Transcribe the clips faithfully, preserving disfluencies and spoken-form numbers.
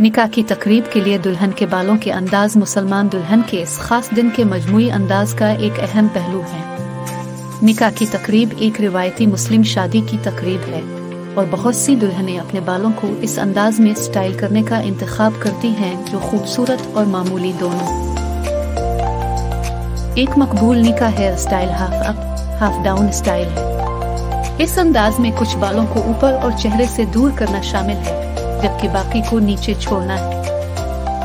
निकाह की तकरीब के लिए दुल्हन के बालों के अंदाज मुसलमान दुल्हन के इस खास दिन के मजमूई अंदाज का एक अहम पहलू है। निकाह की तकरीब एक रिवायती मुस्लिम शादी की तकरीब है और बहुत सी दुल्हनें अपने बालों को इस अंदाज में स्टाइल करने का इंतखाब करती हैं जो खूबसूरत और मामूली दोनों। एक मकबूल निकाह hair style half up half down style है। इस अंदाज में कुछ बालों को ऊपर और चेहरे से दूर करना शामिल है जबकि बाकी को नीचे छोड़ना है।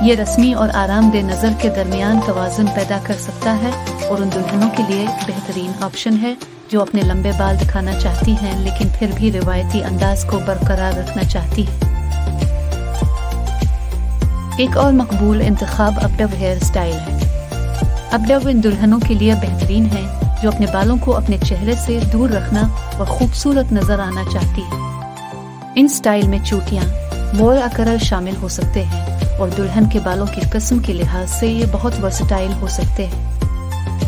ये रस्मी और आरामदेह नज़र के दरमियान तवाज़ुन पैदा कर सकता है और उन दुल्हनों के लिए बेहतरीन ऑप्शन है जो अपने लंबे बाल दिखाना चाहती हैं लेकिन फिर भी रिवायती अंदाज को बरकरार रखना चाहती है। एक और मकबूल इंतखाब अपडव हेयर स्टाइल है। अपडव इन दुल्हनों के लिए बेहतरीन है जो अपने बालों को अपने चेहरे से दूर रखना और खूबसूरत नजर आना चाहती है। इन स्टाइल में चूटियाँ मोर अकरल शामिल हो सकते हैं और दुल्हन के बालों की किस्म के लिहाज से ये बहुत वर्सटाइल हो सकते हैं।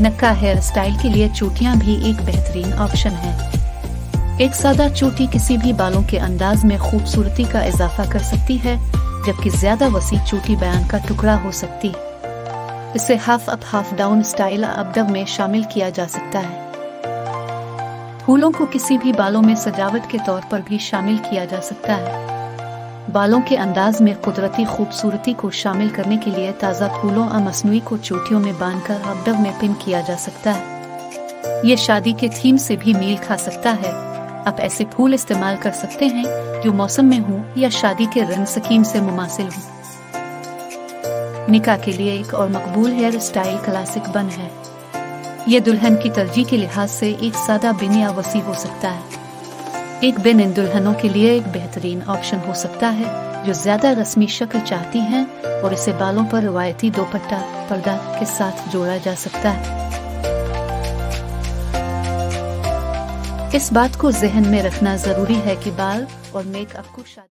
नक्का हेयर स्टाइल के लिए चोटियाँ भी एक बेहतरीन ऑप्शन है। एक सादा चोटी किसी भी बालों के अंदाज में खूबसूरती का इजाफा कर सकती है जबकि ज्यादा वसी चोटी बयान का टुकड़ा हो सकती है। इसे half up half down style updo में शामिल किया जा सकता है। फूलों को किसी भी बालों में सजावट के तौर पर भी शामिल किया जा सकता है। बालों के अंदाज में कुदरती खूबसूरती को शामिल करने के लिए ताज़ा फूलों और मसनूई को चोटियों में बांधकर अपडव में पिन किया जा सकता है। ये शादी के थीम से भी मेल खा सकता है। आप ऐसे फूल इस्तेमाल कर सकते हैं जो मौसम में हों या शादी के रंग स्कीम से मुमासिल हों। निकाह के लिए एक और मकबूल हेयर स्टाइल क्लासिक बन है। यह दुल्हन की तरजीह के लिहाज से एक सादा बिन या वसी हो सकता है। एक बिन इन दुल्हनों के लिए एक बेहतरीन ऑप्शन हो सकता है जो ज्यादा रस्मी शक्ल चाहती हैं और इसे बालों पर रिवायती दोपट्टा पर्दा के साथ जोड़ा जा सकता है। इस बात को जहन में रखना जरूरी है कि बाल और मेकअप को